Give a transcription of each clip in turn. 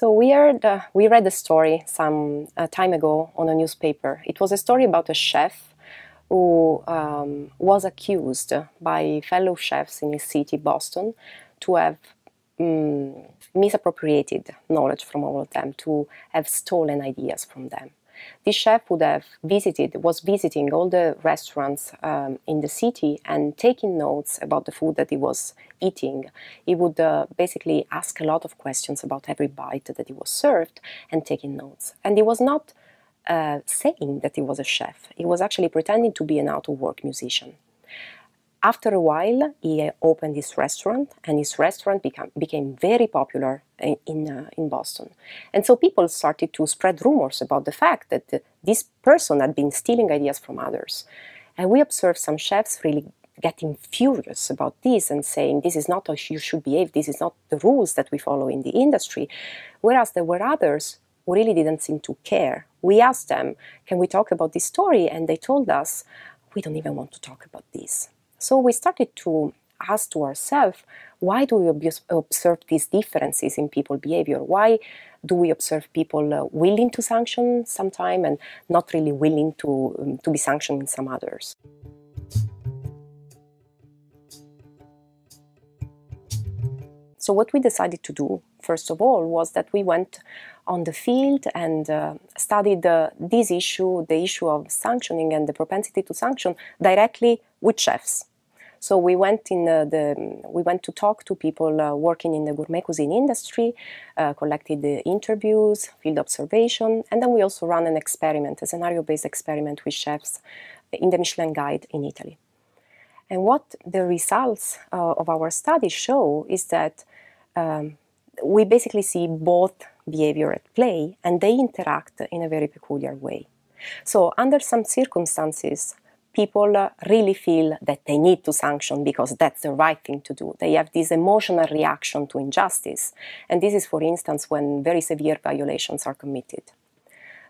So we read a story some time ago on a newspaper. It was a story about a chef who was accused by fellow chefs in his city, Boston, to have misappropriated knowledge from all of them, to have stolen ideas from them. This chef was visiting all the restaurants in the city and taking notes about the food that he was eating. He would basically ask a lot of questions about every bite that he was served and taking notes. And he was not saying that he was a chef. He was actually pretending to be an out-of-work musician. After a while, he opened his restaurant, and his restaurant became very popular in Boston. And so people started to spread rumors about the fact that this person had been stealing ideas from others. And we observed some chefs really getting furious about this and saying, this is not how you should behave, this is not the rules that we follow in the industry. Whereas there were others who really didn't seem to care. We asked them, can we talk about this story? And they told us, we don't even want to talk about this. So we started to ask to ourselves, why do we observe these differences in people behavior? Why do we observe people willing to sanction sometime and not really willing to be sanctioned in some others? So what we decided to do, first of all, was that we went on the field and studied this issue, the issue of sanctioning and the propensity to sanction, directly with chefs. So we went to talk to people working in the gourmet cuisine industry, collected the interviews, field observation, and then we also ran an experiment, a scenario-based experiment with chefs in the Michelin Guide in Italy. And what the results of our study show is that we basically see both behavior at play, and they interact in a very peculiar way. So under some circumstances, people really feel that they need to sanction because that's the right thing to do. They have this emotional reaction to injustice. And this is, for instance, when very severe violations are committed.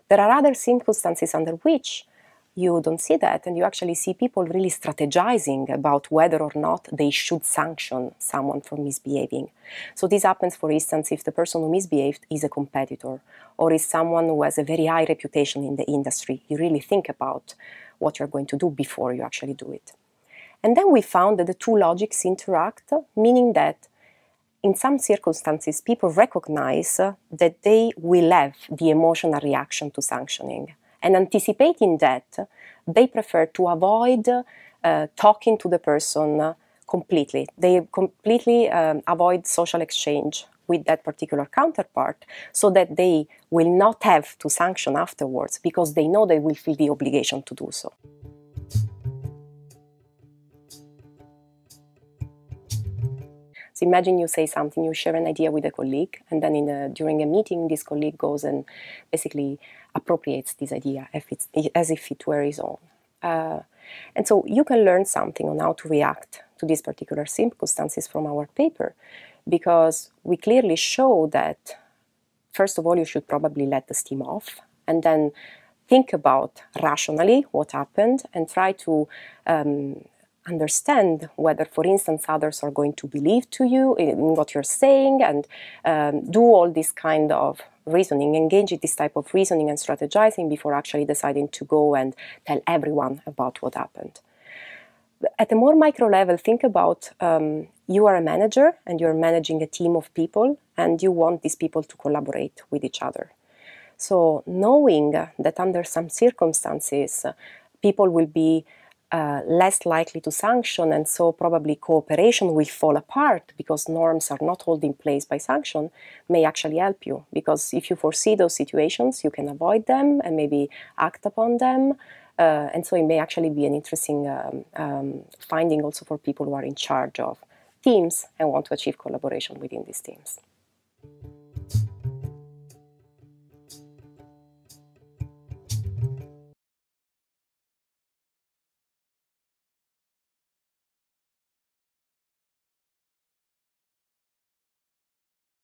There are other circumstances under which you don't see that, and you actually see people really strategizing about whether or not they should sanction someone for misbehaving. So this happens, for instance, if the person who misbehaved is a competitor or is someone who has a very high reputation in the industry. You really think about what you're going to do before you actually do it. And then we found that the two logics interact, meaning that in some circumstances, people recognize that they will have the emotional reaction to sanctioning. And anticipating that, they prefer to avoid talking to the person completely. They completely avoid social exchange with that particular counterpart so that they will not have to sanction afterwards because they know they will feel the obligation to do so. So imagine you say something, you share an idea with a colleague, and then during a meeting this colleague goes and basically appropriates this idea as if it were his own. And so you can learn something on how to react to these particular circumstances from our paper, because we clearly show that, first of all, you should probably let the steam off and then think about rationally what happened and try to understand whether, for instance, others are going to believe to you in what you're saying, and do all this kind of reasoning, engage in this type of reasoning and strategizing before actually deciding to go and tell everyone about what happened. At a more micro level, think about you are a manager and you're managing a team of people and you want these people to collaborate with each other. So knowing that under some circumstances people will be less likely to sanction, and so probably cooperation will fall apart because norms are not held in place by sanction, may actually help you, because if you foresee those situations you can avoid them and maybe act upon them, and so it may actually be an interesting finding also for people who are in charge of teams and want to achieve collaboration within these teams.